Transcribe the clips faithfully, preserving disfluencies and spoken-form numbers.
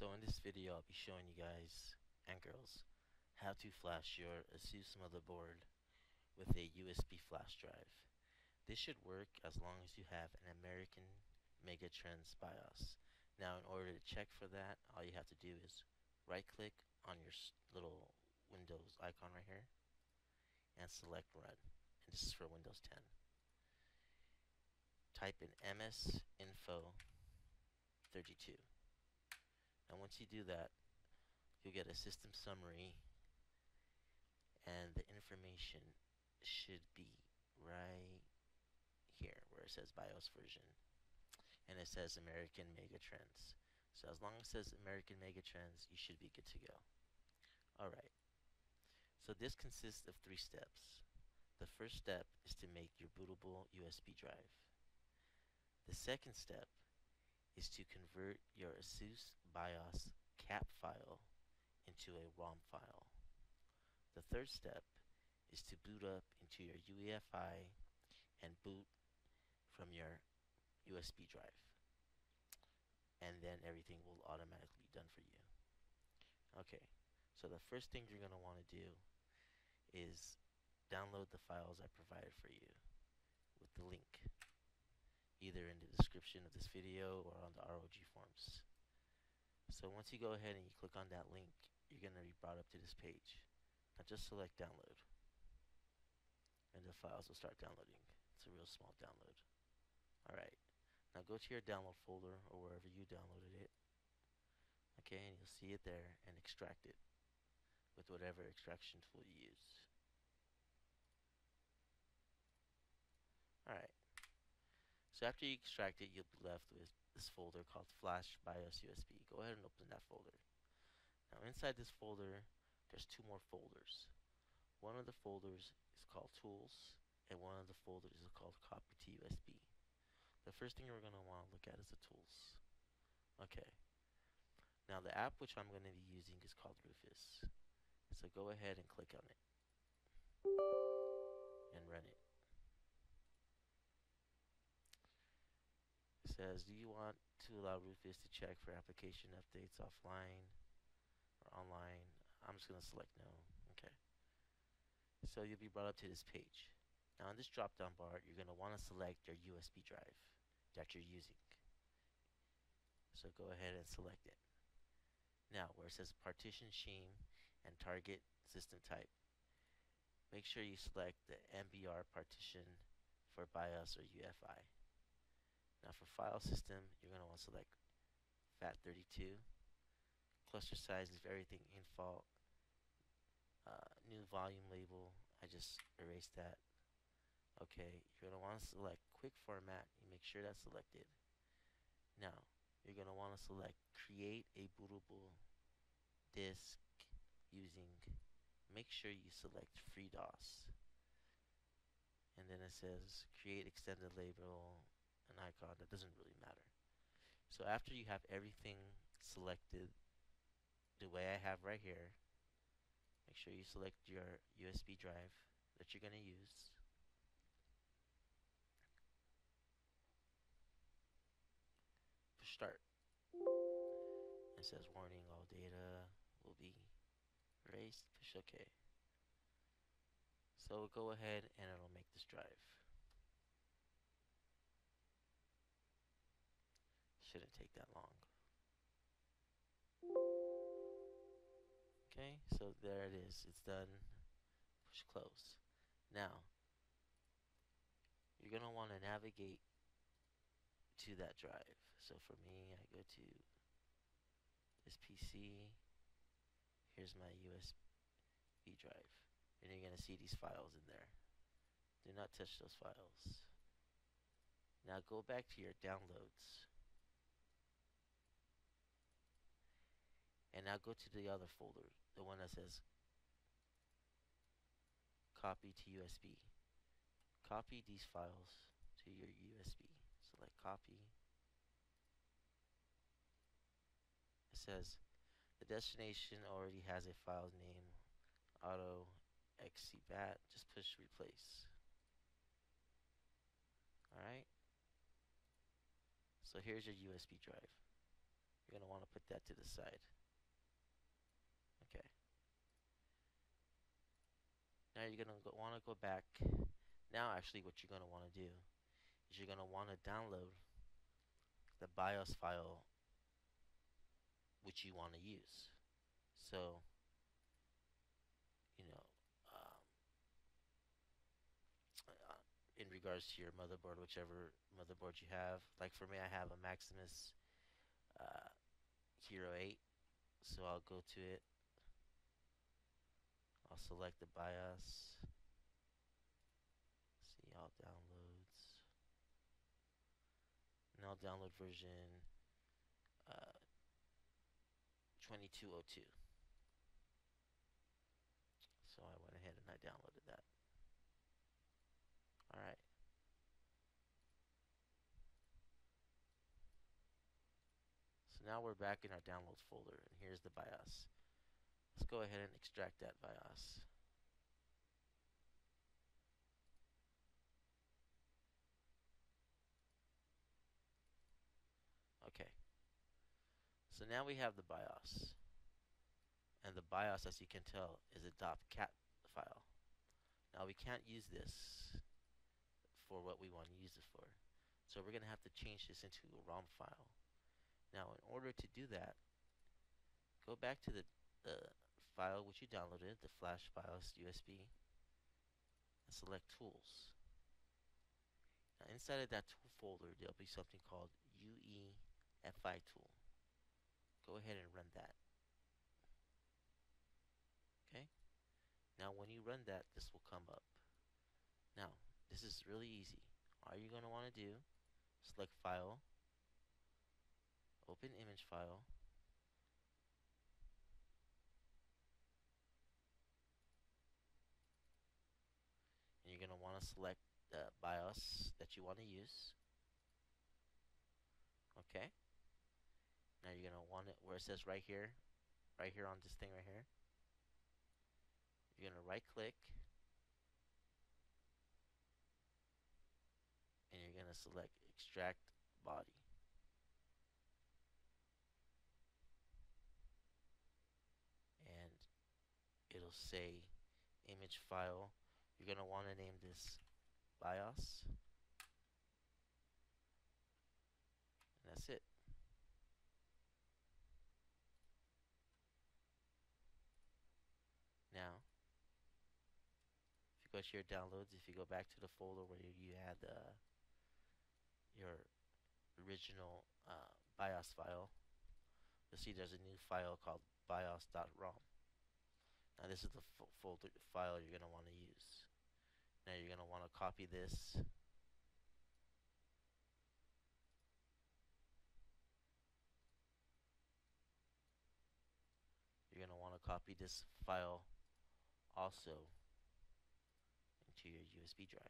So in this video I'll be showing you guys and girls how to flash your ASUS motherboard with a U S B flash drive. This should work as long as you have an American Megatrends BIOS. Now in order to check for that, all you have to do is right click on your little Windows icon right here and select Run. And this is for Windows ten. Type in M S info thirty-two. And once you do that, you'll get a system summary, and the information should be right here where it says BIOS version, and it says American Megatrends. So as long as it says American Megatrends, you should be good to go. Alright, so this consists of three steps. The first step is to make your bootable U S B drive. The second step is to convert your ASUS BIOS cap file into a ROM file. The third step is to boot up into your U E F I and boot from your U S B drive. And then everything will automatically be done for you. Okay, so the first thing you're going to want to do is download the files I provided for you with the link, either in the description of this video or on the R O G forums. So once you go ahead and you click on that link, you're going to be brought up to this page. Now just select download, and the files will start downloading. It's a real small download. Alright, now go to your download folder or wherever you downloaded it. Okay, and you'll see it there, and extract it with whatever extraction tool you use. Alright. So after you extract it, you'll be left with this folder called Flash BIOS U S B. Go ahead and open that folder. Now inside this folder, there's two more folders. One of the folders is called Tools, and one of the folders is called Copy to U S B. The first thing we're going to want to look at is the Tools. Okay. Now the app which I'm going to be using is called Rufus. So go ahead and click on it and run it. Says, do you want to allow Rufus to check for application updates offline or online? I'm just going to select no. Okay. So you'll be brought up to this page. Now in this drop down bar, you're going to want to select your U S B drive that you're using. So go ahead and select it. Now where it says partition scheme and target system type, make sure you select the M B R partition for BIOS or U E F I. Now for file system, you're going to want to select FAT thirty-two. Cluster size is everything in fault. Uh, new volume label, I just erased that. Okay, you're going to want to select quick format. You make sure that's selected. Now, you're going to want to select create a bootable disk using, make sure you select FreeDOS. And then it says create extended label, an icon that doesn't really matter. So after you have everything selected the way I have right here, make sure you select your U S B drive that you're going to use. Push start. It says warning, all data will be erased. Push OK. So we'll go ahead and it'll make this drive. Shouldn't take that long. Okay, so there it is. It's done. Push close. Now, you're going to want to navigate to that drive. So for me, I go to this P C. Here's my U S B drive. And you're going to see these files in there. Do not touch those files. Now go back to your downloads. And now go to the other folder, the one that says copy to U S B. Copy these files to your U S B. Select copy. It says the destination already has a file name, auto dot x c dot bat. Just push replace. Alright. So here's your U S B drive. You're going to want to put that to the side. Okay. Now you're going to want to go back. Now actually what you're going to want to do is you're going to want to download the BIOS file which you want to use. So, you know, um, in regards to your motherboard, whichever motherboard you have. Like for me, I have a Maximus uh, Hero eight. So I'll go to it. I'll select the BIOS. See all downloads. And I'll download version uh, twenty-two oh two. So I went ahead and I downloaded that. Alright. So now we're back in our downloads folder, and here's the BIOS. Let's go ahead and extract that BIOS. Okay. So now we have the BIOS. And the BIOS, as you can tell, is a .cat file. Now we can't use this for what we want to use it for. So we're going to have to change this into a ROM file. Now in order to do that, go back to the the file which you downloaded, the flash BIOS U S B, and select Tools. Now inside of that tool folder there will be something called U E F I tool. Go ahead and run that. Okay, now when you run that, this will come up. Now this is really easy. All you're going to want to do, select File, open Image File, and you're going to want to select the BIOS that you want to use. Okay. Now you're going to want it where it says right here, right here on this thing right here. You're going to right click. And you're going to select Extract Body. And it'll say Image File. You're going to want to name this BIOS. And that's it. Now, if you go to your downloads, if you go back to the folder where you had uh, your original uh, BIOS file, you'll see there's a new file called BIOS dot ROM. Now this is the folder file you're going to want to use. Now you're going to want to copy this. You're going to want to copy this file also into your U S B drive.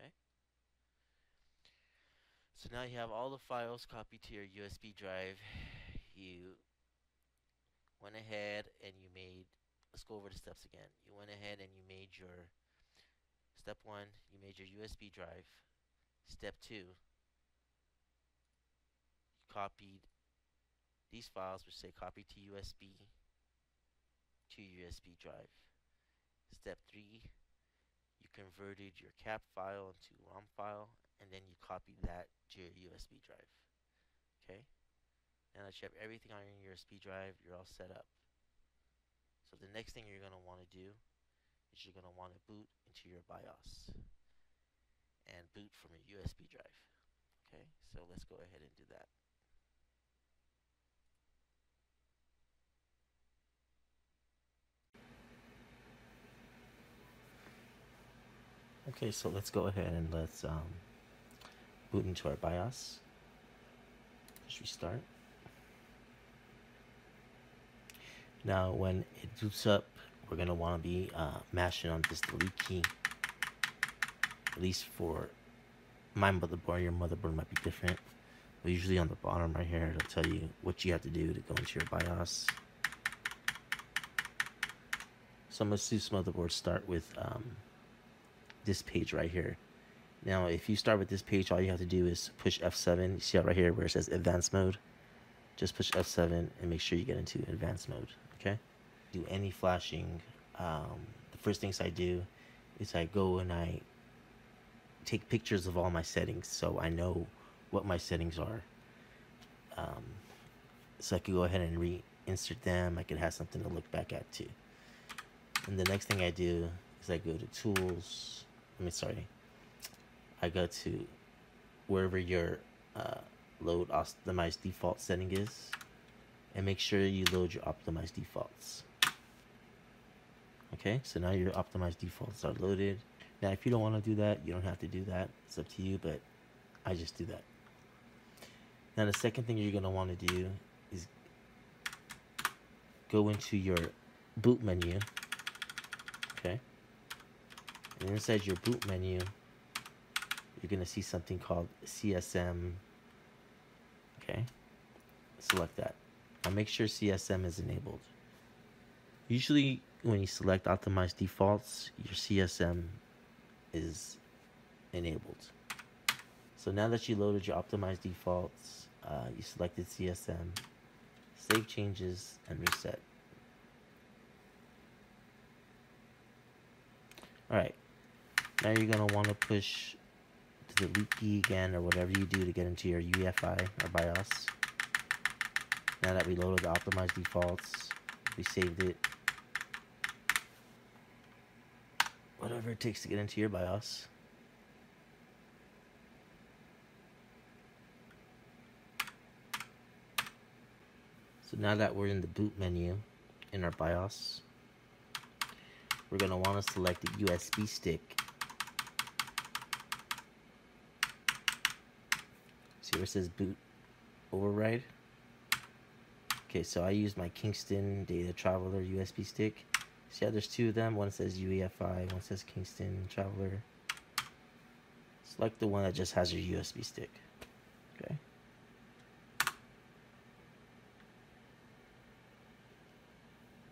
Okay. So now you have all the files copied to your U S B drive. You went ahead and you made, let's go over the steps again. You went ahead and you made your, step one, you made your U S B drive. Step two, you copied these files which say copy to U S B to U S B drive. Step three, you converted your cap file into ROM file, and then you copied that to your U S B drive. Okay? Now that you have everything on your U S B drive, you're all set up. So the next thing you're going to want to do is you're going to want to boot into your BIOS and boot from your U S B drive. Okay, so let's go ahead and do that. Okay, so let's go ahead and let's um, boot into our BIOS. Let's restart. Now when it boots up, we're going to want to be uh, mashing on this delete key. At least for my motherboard, your motherboard might be different. But usually on the bottom right here, it'll tell you what you have to do to go into your BIOS. Some ASUS motherboards start with um, this page right here. Now, if you start with this page, all you have to do is push F seven. You see right here where it says advanced mode? Just push F seven and make sure you get into advanced mode, okay? Do any flashing. Um, the first things I do is I go and I take pictures of all my settings so I know what my settings are. Um, so I could go ahead and reinsert them. I could have something to look back at too. And the next thing I do is I go to tools. I mean, sorry. I go to wherever your uh, load optimized default setting is, and make sure you load your optimized defaults. Okay, so now your optimized defaults are loaded. Now, if you don't want to do that, you don't have to do that. It's up to you, but I just do that. Now, the second thing you're going to want to do is go into your boot menu. Okay. And inside your boot menu, you're going to see something called C S M. Okay. Select that. Now, make sure C S M is enabled. Usually, when you select Optimize Defaults, your C S M is enabled. So now that you loaded your optimized defaults, uh, you selected C S M, save changes, and reset. Alright, now you're going to want to push to the delete key again, or whatever you do to get into your U E F I or BIOS. Now that we loaded the optimized defaults, we saved it. Whatever it takes to get into your BIOS. So now that we're in the boot menu in our BIOS, we're going to want to select the U S B stick. See where it says boot override? Okay, so I used my Kingston Data Traveler U S B stick. See how there's two of them? One says U E F I, one says Kingston Traveler. Select the one that just has your U S B stick. Okay.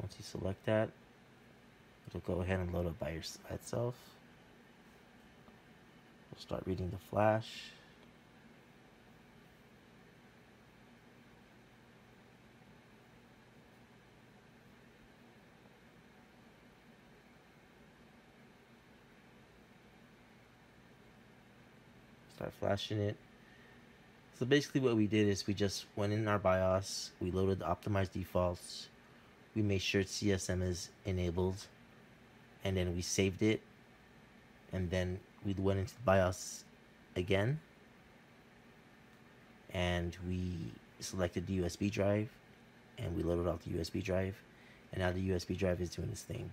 Once you select that, it'll go ahead and load up by, your, by itself. We'll start reading the flash. Start flashing it. So basically what we did is we just went in our BIOS, we loaded the optimized defaults, we made sure C S M is enabled, and then we saved it, and then we went into the BIOS again, and we selected the U S B drive, and we loaded out the U S B drive, and now the U S B drive is doing its thing.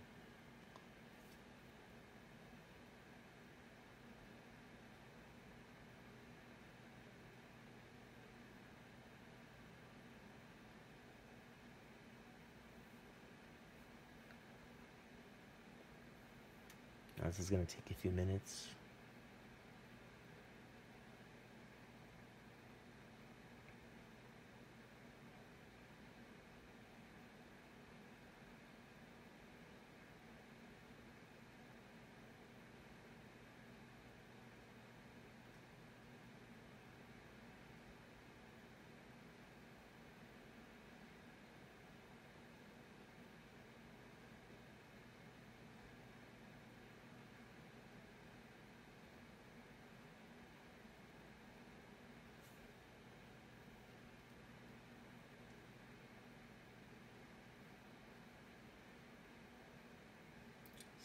This is going to take a few minutes.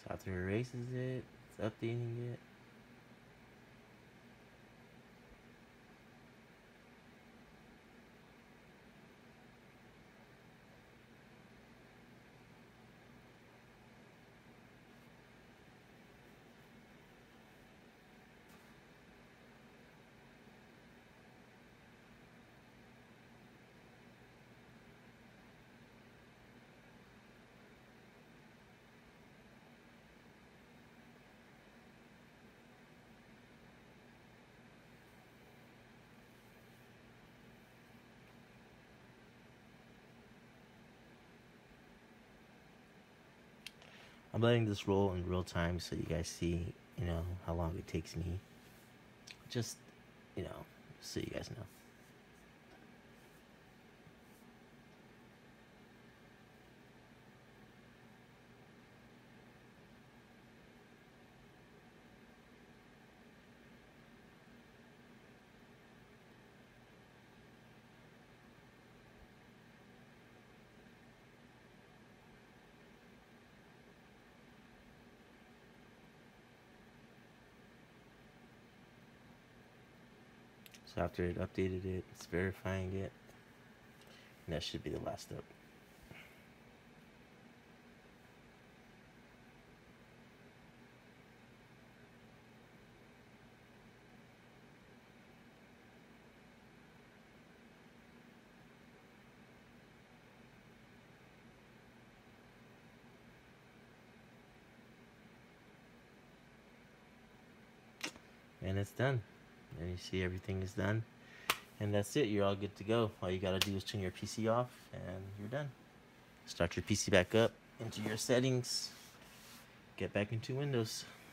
After it erases it, it's updating it. I'm letting this roll in real time so you guys see, you know, how long it takes me just, you know, so you guys know. So after it updated it, it's verifying it, and that should be the last step. And it's done. And you see everything is done, and that's it. You're all good to go. All you gotta do is turn your P C off and you're done. Start your P C back up into your settings, get back into Windows.